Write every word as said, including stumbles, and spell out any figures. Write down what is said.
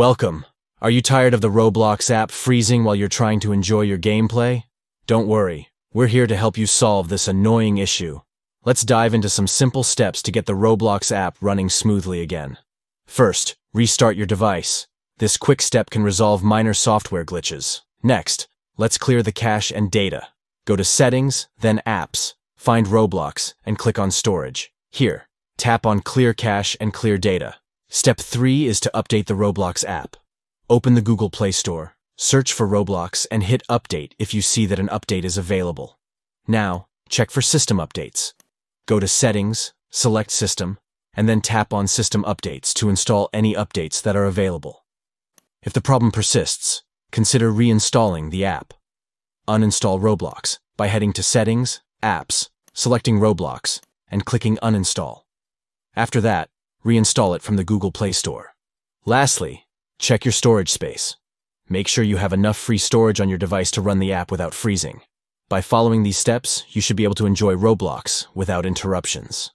Welcome. Are you tired of the Roblox app freezing while you're trying to enjoy your gameplay? Don't worry, we're here to help you solve this annoying issue. Let's dive into some simple steps to get the Roblox app running smoothly again. First, restart your device. This quick step can resolve minor software glitches. Next, let's clear the cache and data. Go to Settings, then Apps, find Roblox, and click on Storage. Here, tap on Clear Cache and Clear Data. Step three is to update the Roblox app. Open the Google Play Store, search for Roblox, and hit Update if you see that an update is available. Now, check for system updates. Go to Settings, select System, and then tap on System Updates to install any updates that are available. If the problem persists, consider reinstalling the app. Uninstall Roblox by heading to Settings, Apps, selecting Roblox, and clicking Uninstall. After that, reinstall it from the Google Play Store. Lastly, check your storage space. Make sure you have enough free storage on your device to run the app without freezing. By following these steps, you should be able to enjoy Roblox without interruptions.